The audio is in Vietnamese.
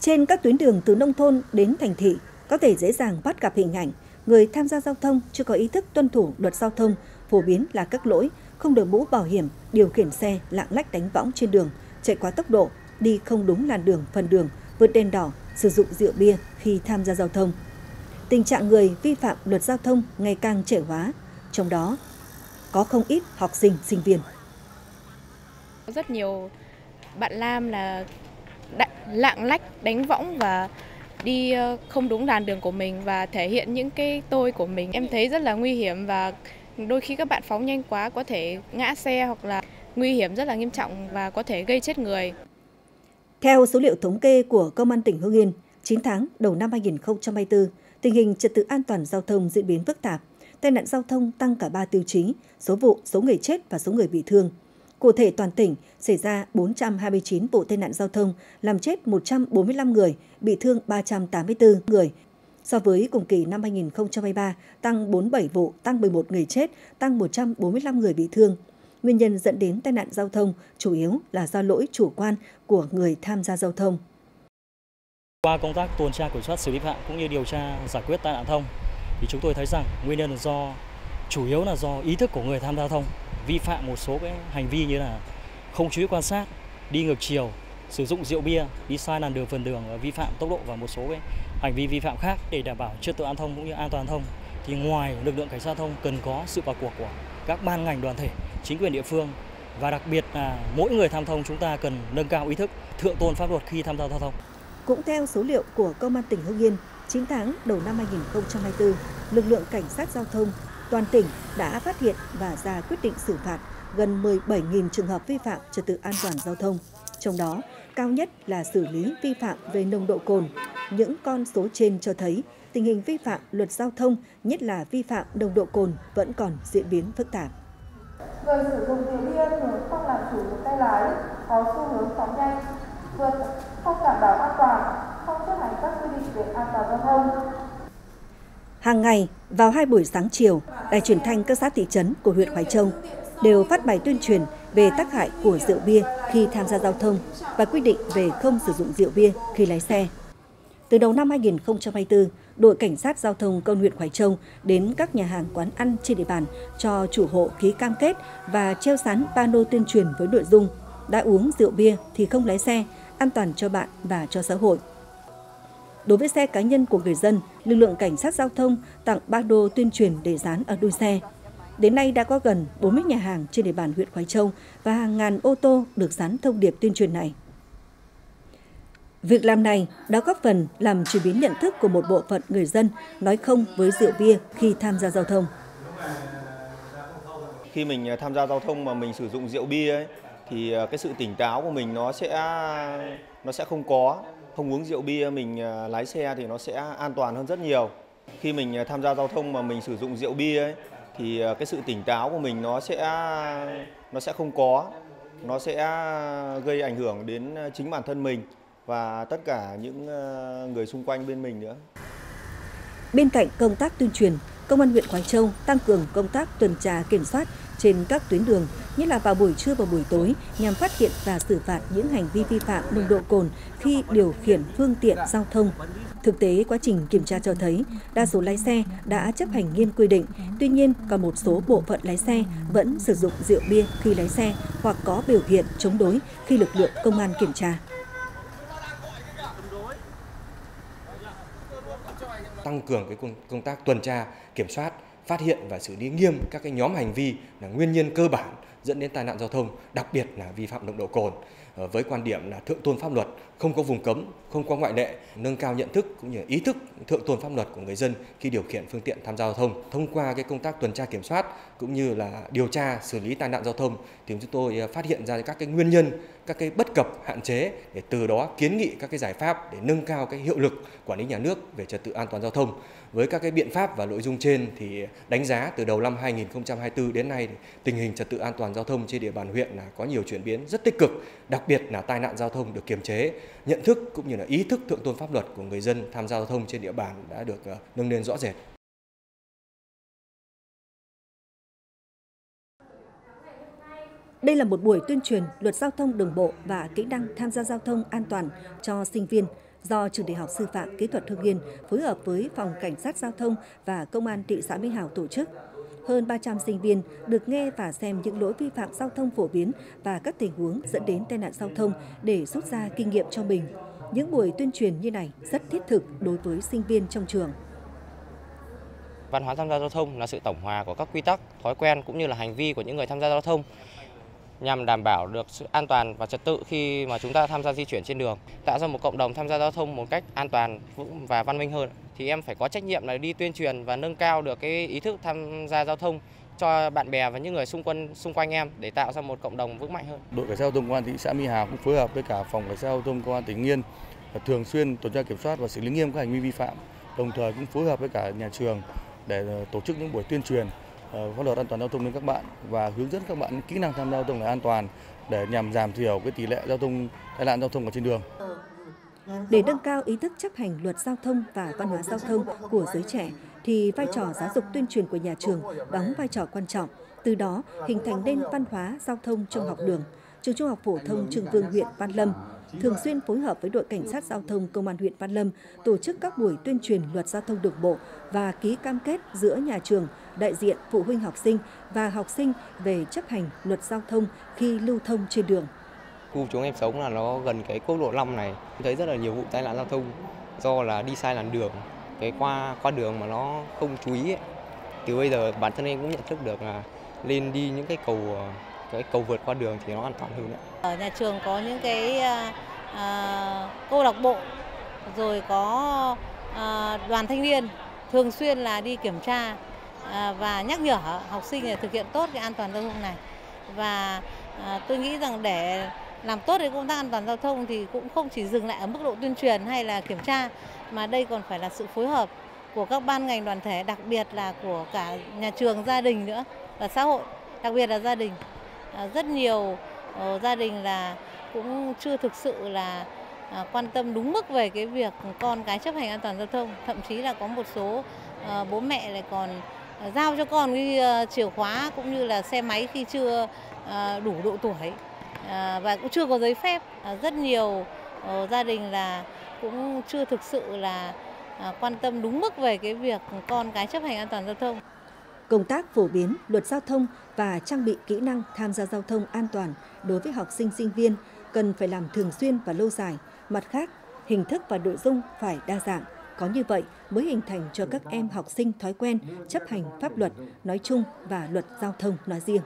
Trên các tuyến đường từ nông thôn đến thành thị, có thể dễ dàng bắt gặp hình ảnh người tham gia giao thông chưa có ý thức tuân thủ luật giao thông, phổ biến là các lỗi không đội mũ bảo hiểm, điều khiển xe lạng lách đánh võng trên đường, chạy quá tốc độ, đi không đúng làn đường, phần đường, vượt đèn đỏ, sử dụng rượu bia khi tham gia giao thông. Tình trạng người vi phạm luật giao thông ngày càng trẻ hóa, trong đó có không ít học sinh, sinh viên. Rất nhiều bạn nam là lạng lách, đánh võng và đi không đúng làn đường của mình và thể hiện những cái tôi của mình. Em thấy rất là nguy hiểm và đôi khi các bạn phóng nhanh quá có thể ngã xe hoặc là nguy hiểm rất là nghiêm trọng và có thể gây chết người. Theo số liệu thống kê của Công an tỉnh Hưng Yên, 9 tháng đầu năm 2024, tình hình trật tự an toàn giao thông diễn biến phức tạp, tai nạn giao thông tăng cả 3 tiêu chí, số vụ, số người chết và số người bị thương. Cụ thể toàn tỉnh xảy ra 429 vụ tai nạn giao thông, làm chết 145 người, bị thương 384 người. So với cùng kỳ năm 2023, tăng 47 vụ, tăng 11 người chết, tăng 145 người bị thương. Nguyên nhân dẫn đến tai nạn giao thông chủ yếu là do lỗi chủ quan của người tham gia giao thông. Qua công tác tuần tra kiểm soát xử lý vi phạm cũng như điều tra giải quyết tai nạn giao thông thì chúng tôi thấy rằng nguyên nhân là chủ yếu là do ý thức của người tham gia giao thông vi phạm một số cái hành vi như là không chú ý quan sát, đi ngược chiều, sử dụng rượu bia, đi sai làn đường, phần đường, vi phạm tốc độ và một số cái hành vi vi phạm khác. Để đảm bảo trật tự an thông cũng như an toàn giao thông thì ngoài lực lượng cảnh sát giao thông cần có sự vào cuộc của các ban ngành đoàn thể, chính quyền địa phương và đặc biệt là mỗi người tham thông chúng ta cần nâng cao ý thức, thượng tôn pháp luật khi tham gia giao thông. Cũng theo số liệu của Công an tỉnh Hưng Yên, 9 tháng đầu năm 2024, lực lượng cảnh sát giao thông toàn tỉnh đã phát hiện và ra quyết định xử phạt gần 17.000 trường hợp vi phạm trật tự an toàn giao thông. Trong đó, cao nhất là xử lý vi phạm về nồng độ cồn. Những con số trên cho thấy tình hình vi phạm luật giao thông, nhất là vi phạm nồng độ cồn vẫn còn diễn biến phức tạp. Người sử dụng rượu bia không làm chủ được tay lái, có xu hướng phóng nhanh, vượt, không đảm bảo an toàn, không chấp hành các quy định về an toàn giao thông. Hàng ngày, vào 2 buổi sáng chiều, đài truyền thanh các xã thị trấn của huyện Khoái Châu đều phát bài tuyên truyền về tác hại của rượu bia khi tham gia giao thông và quy định về không sử dụng rượu bia khi lái xe. Từ đầu năm 2024, đội cảnh sát giao thông công an huyện Khoái Châu đến các nhà hàng quán ăn trên địa bàn cho chủ hộ ký cam kết và treo dán pano tuyên truyền với nội dung đã uống rượu bia thì không lái xe, an toàn cho bạn và cho xã hội. Đối với xe cá nhân của người dân, lực lượng cảnh sát giao thông tặng pano tuyên truyền để dán ở đuôi xe. Đến nay đã có gần 40 nhà hàng trên địa bàn huyện Khoái Châu và hàng ngàn ô tô được dán thông điệp tuyên truyền này. Việc làm này đã góp phần làm chuyển biến nhận thức của một bộ phận người dân nói không với rượu bia khi tham gia giao thông. Khi mình tham gia giao thông mà mình sử dụng rượu bia ấy, thì cái sự tỉnh táo của mình nó sẽ không có. Không uống rượu bia mình lái xe thì nó sẽ an toàn hơn rất nhiều. Khi mình tham gia giao thông mà mình sử dụng rượu bia ấy, thì cái sự tỉnh táo của mình nó sẽ không có. Nó sẽ gây ảnh hưởng đến chính bản thân mình và tất cả những người xung quanh bên mình nữa. Bên cạnh công tác tuyên truyền, Công an huyện Khoái Châu tăng cường công tác tuần tra kiểm soát trên các tuyến đường, nhất là vào buổi trưa và buổi tối nhằm phát hiện và xử phạt những hành vi vi phạm nồng độ cồn khi điều khiển phương tiện giao thông. Thực tế, quá trình kiểm tra cho thấy đa số lái xe đã chấp hành nghiêm quy định, tuy nhiên còn một số bộ phận lái xe vẫn sử dụng rượu bia khi lái xe hoặc có biểu hiện chống đối khi lực lượng công an kiểm tra. Tăng cường cái công tác tuần tra, kiểm soát, phát hiện và xử lý nghiêm các cái nhóm hành vi là nguyên nhân cơ bản dẫn đến tai nạn giao thông, đặc biệt là vi phạm nồng độ cồn, với quan điểm là thượng tôn pháp luật, không có vùng cấm, không có ngoại lệ, nâng cao nhận thức cũng như ý thức thượng tôn pháp luật của người dân khi điều khiển phương tiện tham gia giao thông. Thông qua cái công tác tuần tra kiểm soát cũng như là điều tra xử lý tai nạn giao thông thì chúng tôi phát hiện ra các cái nguyên nhân, các cái bất cập, hạn chế để từ đó kiến nghị các cái giải pháp để nâng cao cái hiệu lực quản lý nhà nước về trật tự an toàn giao thông. Với các cái biện pháp và nội dung trên thì đánh giá từ đầu năm 2024 đến nay tình hình trật tự an toàn giao thông trên địa bàn huyện là có nhiều chuyển biến rất tích cực, đặc biệt là tai nạn giao thông được kiềm chế, nhận thức cũng như là ý thức thượng tôn pháp luật của người dân tham gia giao thông trên địa bàn đã được nâng lên rõ rệt. Đây là một buổi tuyên truyền luật giao thông đường bộ và kỹ năng tham gia giao thông an toàn cho sinh viên do Trường Đại học Sư phạm Kỹ thuật Thương Yên phối hợp với Phòng Cảnh sát Giao thông và Công an thị xã Minh Hảo tổ chức. Hơn 300 sinh viên được nghe và xem những lỗi vi phạm giao thông phổ biến và các tình huống dẫn đến tai nạn giao thông để rút ra kinh nghiệm cho mình. Những buổi tuyên truyền như này rất thiết thực đối với sinh viên trong trường. Văn hóa tham gia giao thông là sự tổng hòa của các quy tắc, thói quen cũng như là hành vi của những người tham gia giao thông nhằm đảm bảo được sự an toàn và trật tự khi mà chúng ta tham gia di chuyển trên đường, tạo ra một cộng đồng tham gia giao thông một cách an toàn và văn minh hơn. Thì em phải có trách nhiệm là đi tuyên truyền và nâng cao được cái ý thức tham gia giao thông cho bạn bè và những người xung quanh em để tạo ra một cộng đồng vững mạnh hơn. Đội cảnh sát giao thông Công an thị xã Mỹ Hà cũng phối hợp với cả Phòng Cảnh sát Giao thông Công an tỉnh Nghiên thường xuyên tuần tra kiểm soát và xử lý nghiêm các hành vi vi phạm, đồng thời cũng phối hợp với cả nhà trường để tổ chức những buổi tuyên truyền pháp luật an toàn giao thông đến các bạn và hướng dẫn các bạn kỹ năng tham gia giao thông là an toàn để nhằm giảm thiểu cái tỷ lệ tai nạn giao thông ở trên đường. Để nâng cao ý thức chấp hành luật giao thông và văn hóa giao thông của giới trẻ thì vai trò giáo dục tuyên truyền của nhà trường đóng vai trò quan trọng, từ đó hình thành nên văn hóa giao thông trong học đường. Trường Trung học phổ thông Trưng Vương huyện Văn Lâm thường xuyên phối hợp với đội cảnh sát giao thông Công an huyện Văn Lâm tổ chức các buổi tuyên truyền luật giao thông đường bộ và ký cam kết giữa nhà trường, đại diện phụ huynh học sinh và học sinh về chấp hành luật giao thông khi lưu thông trên đường. Khu chúng em sống là nó gần cái quốc lộ 5 này, thấy rất là nhiều vụ tai nạn giao thông do là đi sai làn đường, cái qua đường mà nó không chú ý ấy. Từ bây giờ bản thân em cũng nhận thức được là lên đi những cái cầu vượt qua đường thì nó an toàn hơn. Ở nhà trường có những cái câu lạc bộ, rồi có đoàn thanh niên thường xuyên là đi kiểm tra và nhắc nhở học sinh để thực hiện tốt cái an toàn giao thông này. Và tôi nghĩ rằng để làm tốt cái công tác an toàn giao thông thì cũng không chỉ dừng lại ở mức độ tuyên truyền hay là kiểm tra, mà đây còn phải là sự phối hợp của các ban ngành đoàn thể, đặc biệt là của cả nhà trường, gia đình nữa và xã hội, đặc biệt là gia đình. Rất nhiều gia đình là cũng chưa thực sự là quan tâm đúng mức về cái việc con cái chấp hành an toàn giao thông, thậm chí là có một số bố mẹ lại còn giao cho con cái chìa khóa cũng như là xe máy khi chưa đủ độ tuổi và cũng chưa có giấy phép. Rất nhiều gia đình là cũng chưa thực sự là quan tâm đúng mức về cái việc con cái chấp hành an toàn giao thông. Công tác phổ biến luật giao thông và trang bị kỹ năng tham gia giao thông an toàn đối với học sinh sinh viên cần phải làm thường xuyên và lâu dài. Mặt khác, hình thức và nội dung phải đa dạng. Có như vậy mới hình thành cho các em học sinh thói quen chấp hành pháp luật nói chung và luật giao thông nói riêng.